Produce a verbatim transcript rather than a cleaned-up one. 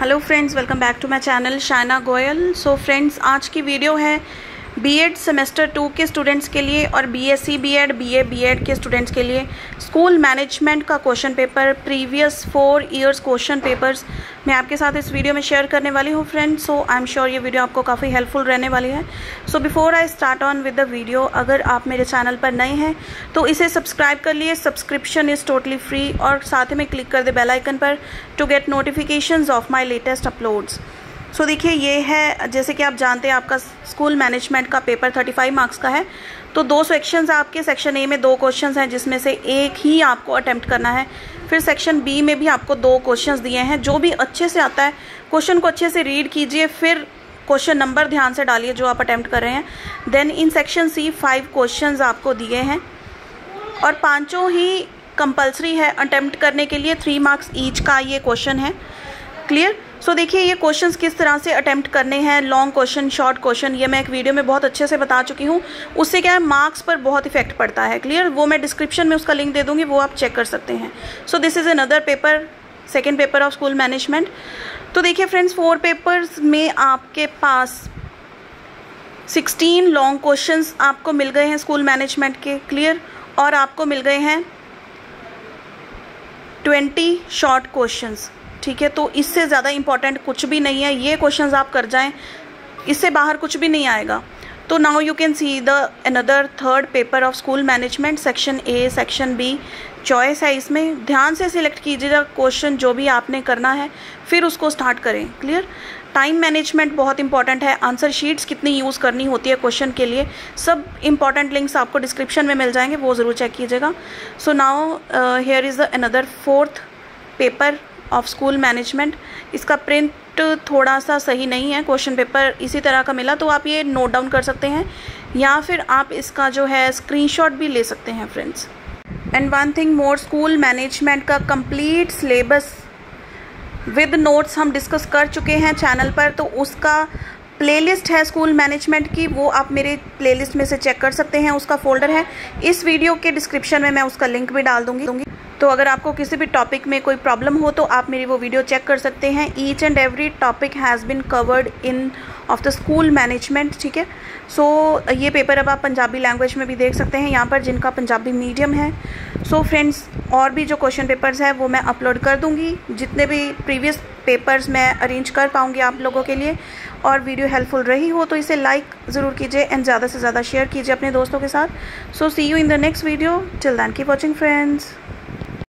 Hello friends, welcome back to my channel Shayna Goyal. So friends, आज की video है BEd semester two के students के लिए और बीएससी बीएड बीए बीएड के स्टूडेंट्स के लिए स्कूल मैनेजमेंट का question paper, previous four years question papers मैं आपके साथ इस वीडियो में शेयर करने वाली हूँ friends. So I am sure ये वीडियो आपको काफ़ी हेल्पफुल रहने वाली है। So before I start on with the video, अगर आप मेरे चैनल पर नए हैं तो इसे सब्सक्राइब कर लिए, सब्सक्रिप्शन इज़ टोटली फ्री, और साथ में क्लिक कर दे बेल आइकन पर to get notifications of my latest uploads. So so, देखिए ये है, जैसे कि आप जानते हैं आपका स्कूल मैनेजमेंट का पेपर पैंतीस मार्क्स का है। तो दो सेक्शंस आपके, सेक्शन ए में दो क्वेश्चंस हैं जिसमें से एक ही आपको अटेम्प्ट करना है। फिर सेक्शन बी में भी आपको दो क्वेश्चंस दिए हैं। जो भी अच्छे से आता है क्वेश्चन को अच्छे से रीड कीजिए, फिर क्वेश्चन नंबर ध्यान से डालिए जो आप अटैम्प्ट कर रहे हैं। Then in section C five question आपको दिए हैं और पाँचों ही कंपल्सरी है अटैम्प्ट करने के लिए। थ्री मार्क्स ईच का ये क्वेश्चन है। क्लियर? सो so, देखिए ये क्वेश्चंस किस तरह से अटैम्प्ट करने हैं, लॉन्ग क्वेश्चन, शॉर्ट क्वेश्चन, ये मैं एक वीडियो में बहुत अच्छे से बता चुकी हूँ। उससे क्या है, मार्क्स पर बहुत इफेक्ट पड़ता है। क्लियर? वो मैं डिस्क्रिप्शन में उसका लिंक दे दूँगी, वो आप चेक कर सकते हैं। So this is another paper, second paper of school management. तो देखिए फ्रेंड्स, फोर पेपर्स में आपके पास सिक्सटीन लॉन्ग क्वेश्चंस आपको मिल गए हैं स्कूल मैनेजमेंट के। क्लियर? और आपको मिल गए हैं ट्वेंटी शॉर्ट क्वेश्चंस। ठीक है? तो इससे ज़्यादा इम्पॉर्टेंट कुछ भी नहीं है। ये क्वेश्चंस आप कर जाएं, इससे बाहर कुछ भी नहीं आएगा। तो now you can see the another third paper of school management, section A, section B. Choice है इसमें, ध्यान से सिलेक्ट कीजिएगा क्वेश्चन जो भी आपने करना है, फिर उसको स्टार्ट करें। क्लियर? टाइम मैनेजमेंट बहुत इंपॉर्टेंट है, आंसर शीट्स कितनी यूज़ करनी होती है क्वेश्चन के लिए, सब इंपॉर्टेंट लिंक्स आपको डिस्क्रिप्शन में मिल जाएंगे, वो ज़रूर चेक कीजिएगा। So now here is the another fourth paper of school management. इसका प्रिंट थोड़ा सा सही नहीं है, क्वेश्चन पेपर इसी तरह का मिला, तो आप ये नोट डाउन कर सकते हैं या फिर आप इसका जो है स्क्रीनशॉट भी ले सकते हैं friends. And one thing more, school management का कंप्लीट सिलेबस विद नोट्स हम डिस्कस कर चुके हैं चैनल पर, तो उसका प्लेलिस्ट है स्कूल मैनेजमेंट की, वो आप मेरे प्लेलिस्ट में से चेक कर सकते हैं। उसका फोल्डर है, इस वीडियो के डिस्क्रिप्शन में मैं उसका लिंक भी डाल दूँगी। तो अगर आपको किसी भी टॉपिक में कोई प्रॉब्लम हो तो आप मेरी वो वीडियो चेक कर सकते हैं। Each and every topic has been covered in of the school management. ठीक है? सो ये पेपर अब आप पंजाबी लैंग्वेज में भी देख सकते हैं यहाँ पर, जिनका पंजाबी मीडियम है। सो so, फ्रेंड्स, और भी जो क्वेश्चन पेपर्स है वो मैं अपलोड कर दूँगी, जितने भी प्रीवियस पेपर्स मैं अरेंज कर पाऊँगी आप लोगों के लिए। और वीडियो हेल्पफुल रही हो तो इसे लाइक ज़रूर कीजिए एंड ज़्यादा से ज़्यादा शेयर कीजिए अपने दोस्तों के साथ। So see you in the next video, till then keep watching friends.